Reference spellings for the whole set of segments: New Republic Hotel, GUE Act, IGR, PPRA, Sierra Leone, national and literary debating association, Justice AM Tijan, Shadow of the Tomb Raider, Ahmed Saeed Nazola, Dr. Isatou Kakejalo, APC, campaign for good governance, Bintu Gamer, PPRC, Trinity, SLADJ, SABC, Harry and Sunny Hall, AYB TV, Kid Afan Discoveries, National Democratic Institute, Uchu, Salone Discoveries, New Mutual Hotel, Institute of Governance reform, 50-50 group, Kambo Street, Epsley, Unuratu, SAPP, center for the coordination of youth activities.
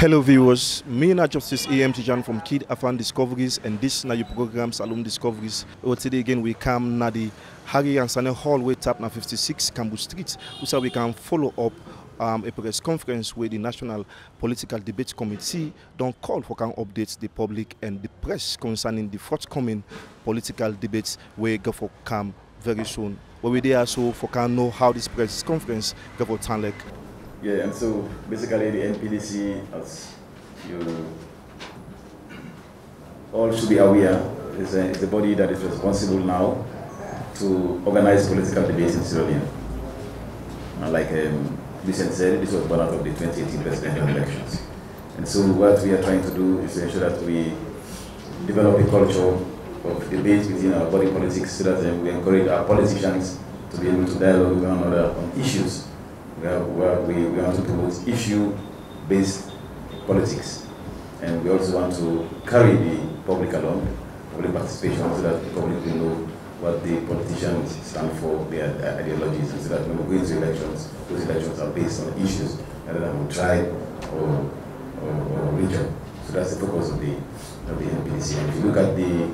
Hello viewers, me na Justice AM Tijan from Kid Afan Discoveries, and this na your program Salone Discoveries. Well, today again we come na the Harry and Sunny Hall, we tap na 56 Kambo Street, so we can follow up a press conference where the National Political Debate Committee don't call for can update the public and the press concerning the forthcoming political debates where go for come very soon. But we there so for can know how this press conference go for turn like. Yeah, and so basically the NPDC, as you all should be aware, is the body that is responsible now to organize political debates in Sierra Leone. And like Vincent said, this was one out of the 2018 presidential elections. And so what we are trying to do is to ensure that we develop a culture of debate within our body politics so that we encourage our politicians to be able to dialogue with one another on issues. We want to promote issue-based politics, and we also want to carry the public along, public participation, so that the public will know what the politicians stand for, their ideologies, and so that when we go into elections, those elections are based on issues rather than on tribe or region. So that's the purpose of the NPDC. And if you look at the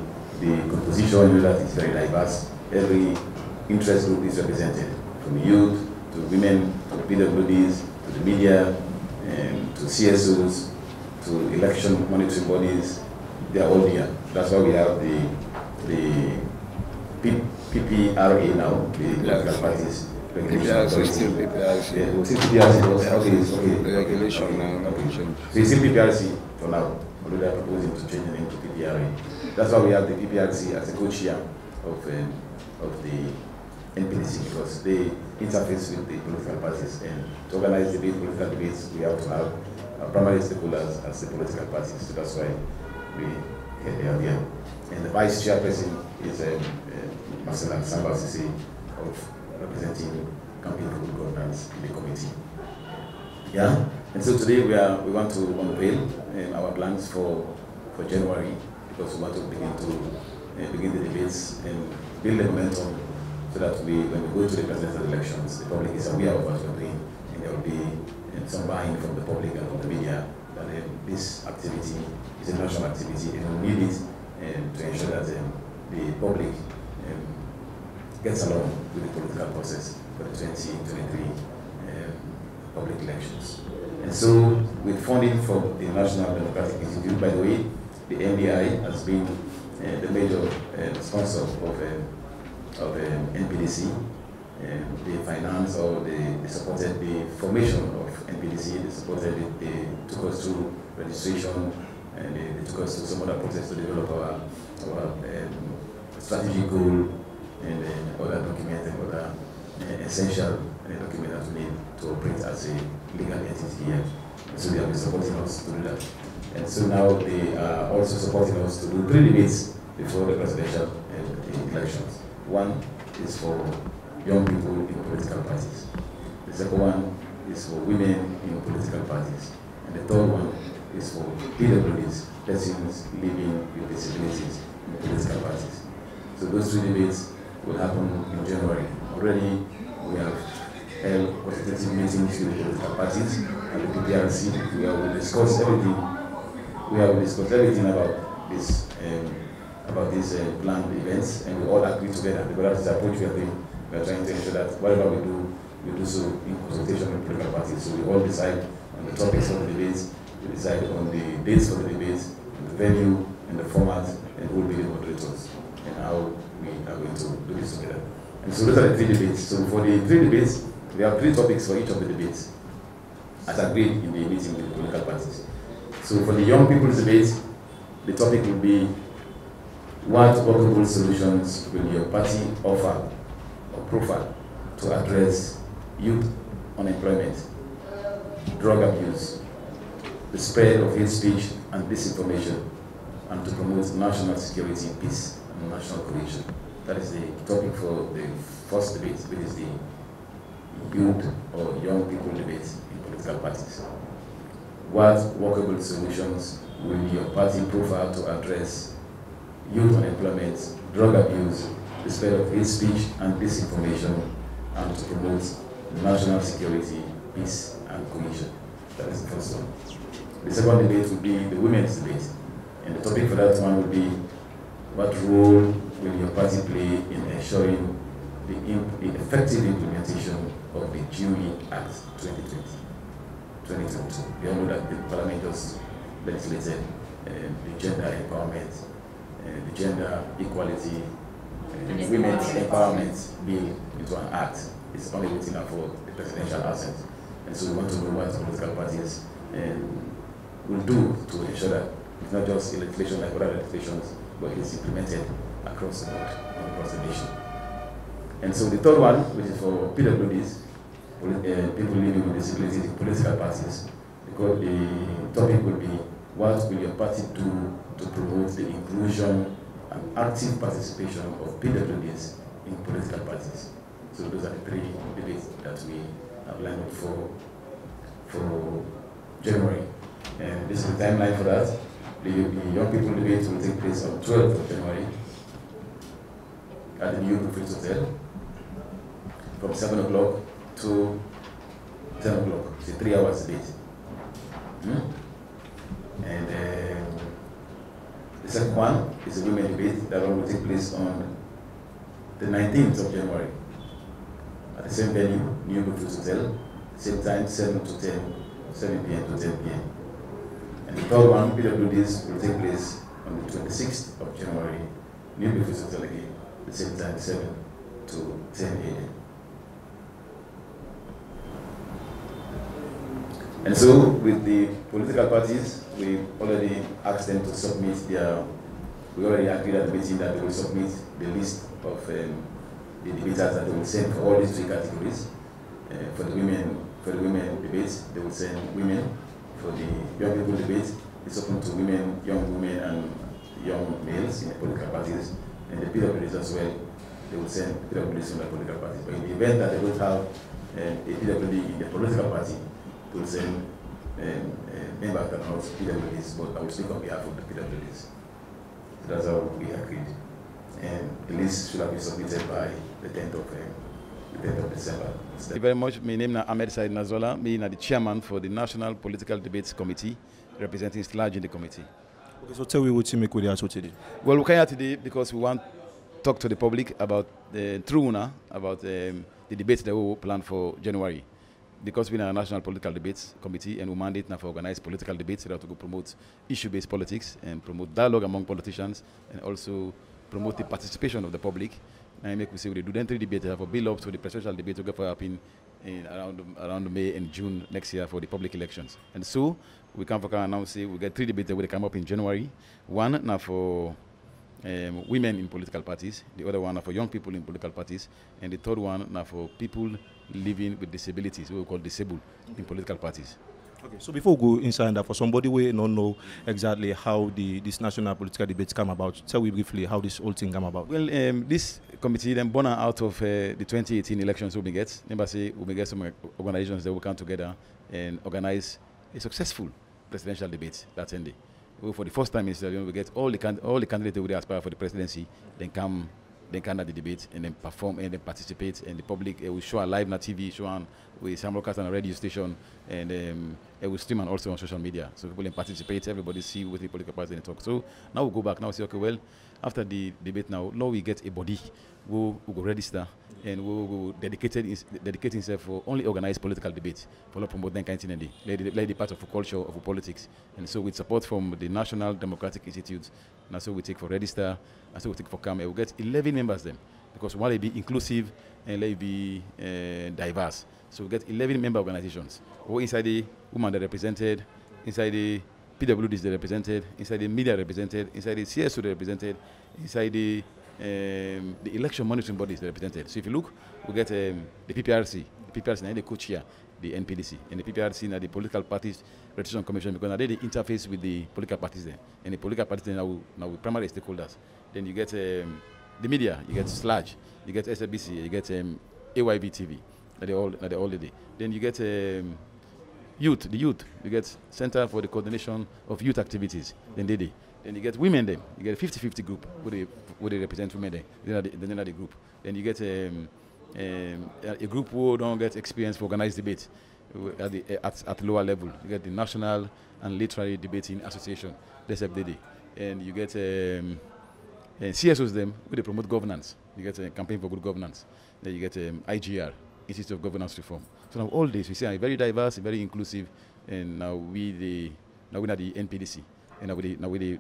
composition, you know that it's very diverse. Every interest group is represented, from youth to women, to PWDs, to the media, to CSOs, to election monitoring bodies. They are all here. That's why we have the PPRA now, the political parties. So it's still PPRC for now, although they are proposing to change the name to PPRA. That's why we have the PPRC as a co-chair of the NPDC, because they interface with the political parties, and to organize the political debates, we have to have our primary stakeholders as the political parties. So that's why we are here. And the vice chairperson is Marcela Samba Sisi, of representing campaign for good governance in the committee. Yeah. And so today we want to unveil our plans for January, because we want to begin the debates and build the momentum, so that when we go to the presidential elections, the public is aware of what we're doing, and there will be some buying from the public and from the media that this activity is a national activity, and we need it to ensure that the public gets along with the political process for the 2023 public elections. And so, with funding from the National Democratic Institute, by the way, the NDI has been the major sponsor of NPDC. They financed, or they supported the formation of NPDC, they supported it, they took us through registration, and they took us through some other process to develop our strategic goal, and other documents and other essential documents that we need to operate as a legal entity here. So they have been supporting us to do that. And so now they are also supporting us to do 3 debates before the presidential elections. One is for young people in political parties. The second one is for women in political parties. And the third one is for PWDs, persons living with disabilities in political parties. So those 3 debates will happen in January. Already we have held consultative meetings with political parties and the PPRC. We will discuss everything about this planned events, and we all agree together, because that's the approach we are doing. We are trying to ensure that whatever we do so in consultation with political parties. So we all decide on the topics of the debates, we decide on the dates for the debates, the venue, and the format, and who will be the moderators, and how we are going to do this together. And so those are the 3 debates. So for the 3 debates, we have 3 topics for each of the debates, as agreed in the meeting with the political parties. So for the young people's debate, the topic will be: what workable solutions will your party offer or profile to address youth unemployment, drug abuse, the spread of hate speech and disinformation, and to promote national security, peace, and national cohesion? That is the topic for the first debate, which is the youth or young people debate in political parties. What workable solutions will your party profile to address youth unemployment, drug abuse, the spread of hate speech and disinformation, and to promote national security, peace, and cohesion? That is the first one. The second debate will be the women's debate. And the topic for that one will be what role will your party play in ensuring the effective implementation of the GUE Act 2022. We all know that the Parliament just legislated the gender empowerment, the gender equality, women's empowerment bill into an act. It's only waiting for the presidential assent. And so we want to know what political parties will do to ensure that it's not just legislation like other legislations, but it's implemented across the board and across the nation. And so the third one, which is for PWDs, people living with disabilities, political parties, because the topic will be what will your party do to promote the inclusion and active participation of PWDs in political parties. So those are the three debates that we have lined up for January. And this is the timeline for that. The young people debate will take place on 12th of January at the New Republic Hotel from 7 o'clock to 10 o'clock. It's a 3 hours debate. And the second one is a women debate that will take place on the 19th of January at the same venue, New Mutual Hotel, same time, 7 to 10, 7 p.m. to 10 p.m. And the third one, PWDs, will take place on the 26th of January, New Mutual Hotel again, the same time, 7 to 10 a.m. And so, with the political parties, we already asked them to submit their, we already agreed at the meeting that they will submit the list of the debaters that they will send for all these three categories. For the women debates, they will send women. For the young people debate, it's open to women, young women, and young males in the political parties. And the PWDs as well, they will send PWDs from the political parties. But in the event that they don't have a PWD in the political party, will send members that are not PWDs, but I will speak on behalf of the PWDs. So that's how we agreed. And the list should have been submitted by the 10th of December. Thank you very much. My name is Ahmed Saeed Nazola. I am the chairman for the National Political Debate Committee, representing SLADJ in the committee. Okay, so tell me what you make with us today. Well, we came here today because we want to talk to the public about the Truna, about the debates that we plan for January. Because we are a National Political Debate Committee and we mandate now for organize political debates that to promote issue-based politics and promote dialogue among politicians and also promote the participation of the public. And I make we say we do the entry debate for build up to the presidential debate to go for happen in around May and June next year for the public elections. And so we come for now say we get three debates that will come up in January. One now for women in political parties, the other one are for young people in political parties, and the third one are for people living with disabilities, what we call disabled in political parties. Okay, so before we go inside that, for somebody we don't know exactly how this national political debates come about, tell me briefly how this whole thing come about. Well, this committee then born out of the 2018 elections we get. Remember, say we get some organizations that will come together and organize a successful presidential debate that ended. Well, for the first time in Sierra Leone, we get all the candidates who aspire for the presidency, then come at the debate and then perform and then participate. And the public will show on live on TV, show on with some broadcast on a radio station, and it will stream and also on social media. So people can participate. Everybody see what the political party and talk. So now we go back. Now we say, okay, well, after the debate, now we get a body. We'll go register and we'll dedicate himself for only organized political debates for not promoting continuity, like the part of culture of politics. And so with support from the National Democratic Institute, and so we take for register, and so we take for CAM, and we'll get 11 members then, because we want to be inclusive and let it be diverse. So we get 11 member organizations. Or inside the women that are represented, inside the PWDs that are represented, inside the media represented, inside the CSO that are represented, inside the election monitoring bodies that are represented. So if you look, we get the PPRC. The PPRC now they co-chair the NPDC. And the PPRC now the Political Parties Registration Commission, because now they interface with the political parties there. And the political parties now with primary stakeholders. Then you get the media, you get SLADJ, you get SABC, you get AYB TV. That they all the day. Then you get youth. You get Center for the Coordination of Youth Activities. Then they. Then you get women then. You get 50-50 group where they represent women then. Then another group. Then you get a group who don't get experience for organized debate. at lower level. You get the National and Literary Debating Association, SFDD, and you get CSOs them where they promote governance. You get a campaign for good governance. Then you get IGR, Institute of Governance reform. So now all this we see are very diverse, very inclusive, and now we are the NPDC, and now we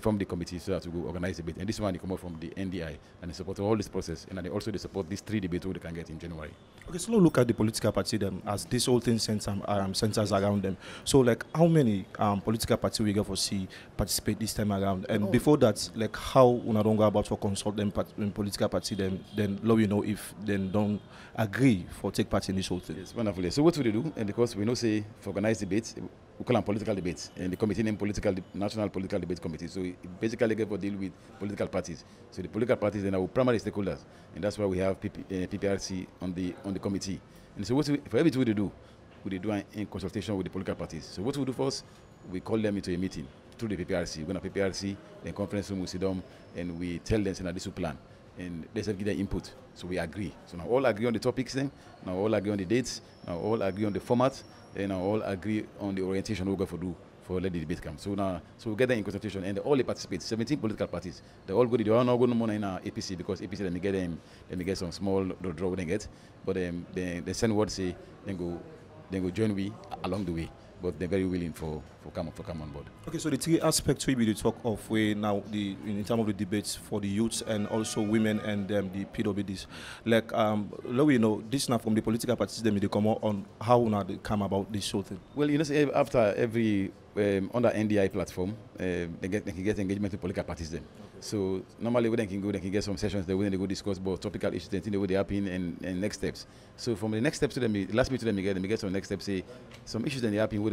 form the committee so that we will organize the debate. And this one they come out from the NDI and they support all this process, and they also they support these 3 debates we can get in January. Okay, so look at the political party them as this whole thing centers around them. So like how many political parties we get for see participate this time around? And before that, like how we don't go about for consult them political party them, then let you know if they don't agree for take part in this whole thing. Yes, wonderfully. So what do they do? And because we know say for organized debates, we call them political debates, and the committee named National Political Debate Committee. So it basically gets to deal with political parties. So the political parties then are our primary stakeholders, and that's why we have PPRC on the committee. And so what we, for everything we do in consultation with the political parties. So what we do first, we call them into a meeting through the PPRC. When a PPRC, then conference room, we sit down and we tell them this will plan, and they give their input. So we agree. So now all agree on the topics then, now all agree on the dates, now all agree on the format, and now all agree on the orientation we're going to do for let the debate come. So now, so we get that in consultation, and all they participate, 17 political parties. They all go to, they are not going to money in APC because APC let me get some small draw when they get, but they send word say then go join we along the way. But they're very willing for come on board. Okay, so the 3 aspects we will talk of way now the in terms of the debates for the youths and also women and the PWDs. Like let we know this now from the political parties them they come on how now they come about this sort of thing. Well, you know, say after every on the NDI platform, they can get engagement with political parties then. Okay. So normally when they can get some sessions there when they go discuss about topical issues, they think they would happen and next steps. So from the next steps to them, last meeting to them again, they get some next steps, say some issues that they happen what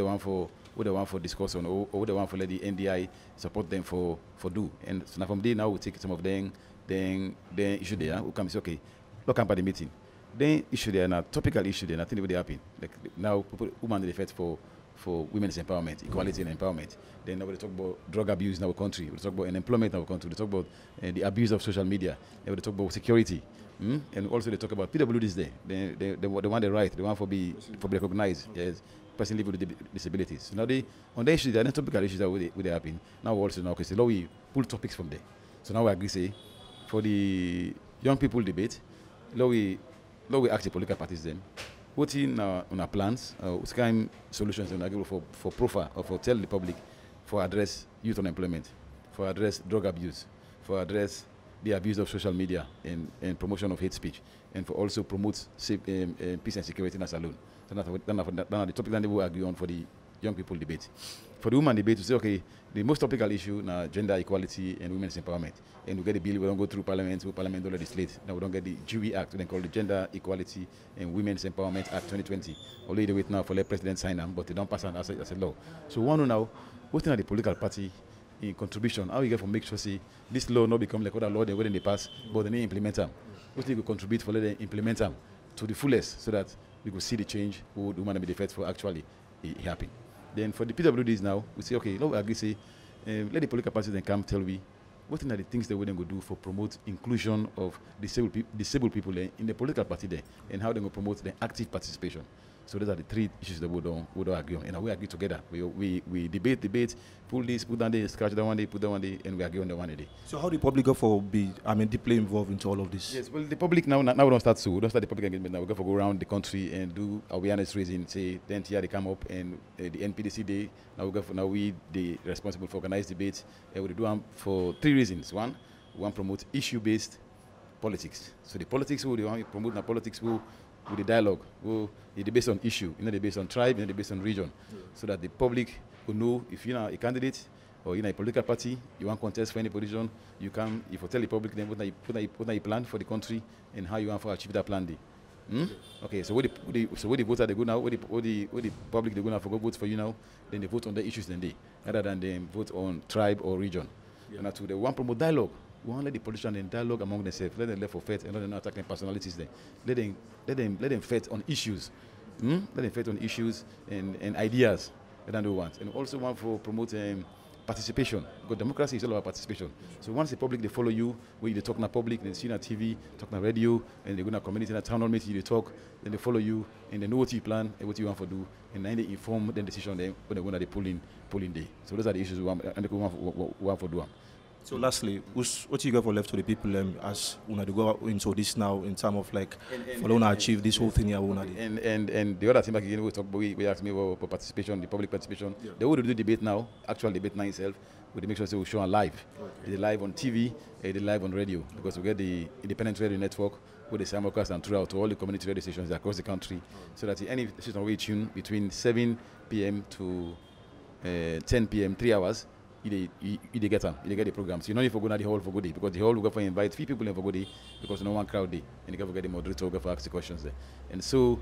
they want for discuss on, or what they want for let the NDI support them for do. And so now from there now we take some of them, then issue there, we come say okay, look at the meeting. Then issue there and topical issue there, nothing would happen. Like now people women they fight for women's empowerment, equality and empowerment. Then now we talk about drug abuse in our country. We talk about unemployment in our country. We talk about the abuse of social media. They talk about security, and also they talk about PWDs there. They want the right. They want for be recognized. Okay. Yes, person living with disabilities. So now they on the issues, the topical issues that would happen. Now we also now okay, so now we pull topics from there. So now we agree say for the young people debate, now we ask the political parties then. What in on our plans, what kind of solutions are available for profile or for tell the public for address youth unemployment, for address drug abuse, for address the abuse of social media and promotion of hate speech, and for also promote safe, peace and security in a salon. So that's the topic that we will agree on for the young people debate. For the women debate, we say, okay, the most topical issue now gender equality and women's empowerment. And we get the bill, we don't go through parliament, we parliament all the slate. Now we don't get the GUE Act, we then call the Gender Equality and Women's Empowerment Act 2020. Although they wait now for the president sign them, but they don't pass on as a law. So one now, what thing are the political party in contribution? How you get for make sure see this law not become like other law they when they pass, but they implement them. What thing we contribute for let them implement them to the fullest so that we could see the change who the woman be the first for actually happen. Then for the PWDs now, we say, okay, now we agree, say, let the political parties then come tell we what are the things they would go do for promote inclusion of disabled people in the political party there, and how they will promote the active participation. So those are the 3 issues that we don't agree on. And we agree together. We debate, pull this, put down this, scratch that one day, put that one day, and we agree on the one a day. So how the public go for be, I mean, deeply involved into all of this? Yes, well, the public now we don't start so. We don't start the public engagement now. We go for go around the country and do awareness raising, say, then here they come up and the NPDC day. Now we go for, now we the responsible for organized debates. We do them for 3 reasons. One, we want to promote issue-based politics. So the politics, we want to promote the politics, we with the dialogue, it's based on issue, you know, based on tribe, you know, based on region, so that the public will know if you're a candidate or you're a political party, you want contest for any position, you can, if you tell the public then what you plan for the country and how you want to achieve that plan day. Okay, so what the voter they go now, what the public they go now for go vote for you now, then they vote on the issues then they, rather than they vote on tribe or region. Yeah. And they want to promote dialogue. We want to let the politicians then dialogue among themselves, let them live for faith and let them not attack their personalities then. Let them fight on issues. Let them fight on issues and ideas that they want. And also want for promote participation, because democracy is all about participation. So once the public, they follow you, when you talk in the public, they see you on TV, talk on radio, and they go in a community, in a town hall meeting, they talk, then they follow you, and they know what you plan and what you want to do, and then they inform the decision when they go to the polling day. So those are the issues we want to do. So lastly, what you got for left to the people as una to go into this now in terms of like following achieve this whole thing here? And the other thing back again, we talk about, we asked me about participation, the public participation. Yeah. They would do debate now, actual debate now itself. We make sure we show on live. Okay. They live on TV, they live on radio, because we get the independent radio network with the simulcast and throughout to all the community radio stations across the country, so that any station we tune between 7 p.m. to 10 p.m. 3 hours. They get them, they get the program. So you know if you go to the hall for good day, because the hall will go for invite 3 people in for good day, because no one crowd day, and you can get the moderator will go for ask the questions there. And so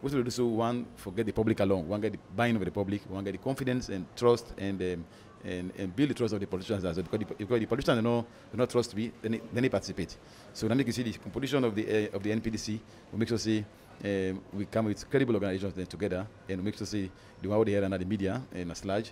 what we do so one forget the public along, one get the buy-in of the public, one get the confidence and trust and build the trust of the politicians as well, because the politicians do not trust me, then they participate. So then you can see the composition of the NPDC. We make sure say we come with credible organizations then together, and we make sure say the one over there and the media and a SLADJ.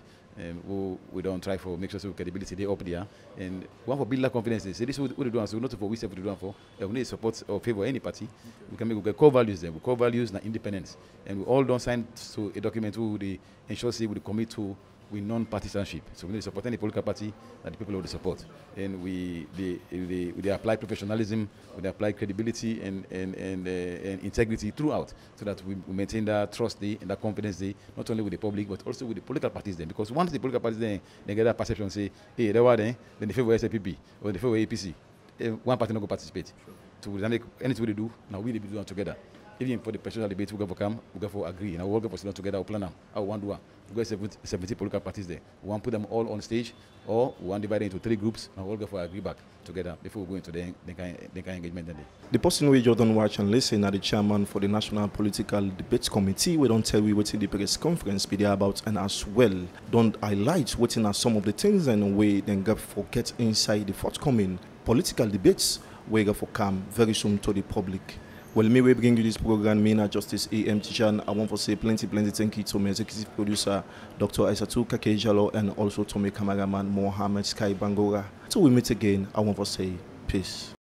We don't try for make sure so credibility they up there, and one for build that confidence. Say this what we do and so not for we say we do for. We need support or favor any party. Okay. We can make we core values then. We core values and independence, and we all don't sign to a document who they ensure say we commit to with non-partisanship. So we need to support any political party that the people will support, and they apply professionalism, we apply credibility and integrity throughout, so that we maintain that trust there and that confidence there, not only with the public but also with the political parties then. Because once the political parties then they get that perception, say, hey, they were then they favor SAPP or they favor APC, one party not going to participate. Sure. So anything we do now, we do it together. Even for the presidential debate, we go for come, we go for agree, and we all go for sit down together, we plan them, how we want to do it. We got 70 political parties there. We want to put them all on stage, or we want to divide them into 3 groups, and we all go for agree back together before we go into the kind of engagement. The person we just don't watch and listen are the chairman for the National Political Debate Committee. We don't tell you what the press conference be there about, and as well, don't highlight what are some of the things and we then get forget inside the forthcoming political debates we go for come very soon to the public. Well, may we bring you this program, me and Justice AM Tijan. I want to say plenty thank you to my executive producer, Dr. Isatou Kakejalo, and also to my cameraman, Mohamed Sky Bangora. Till we meet again, I want to say peace.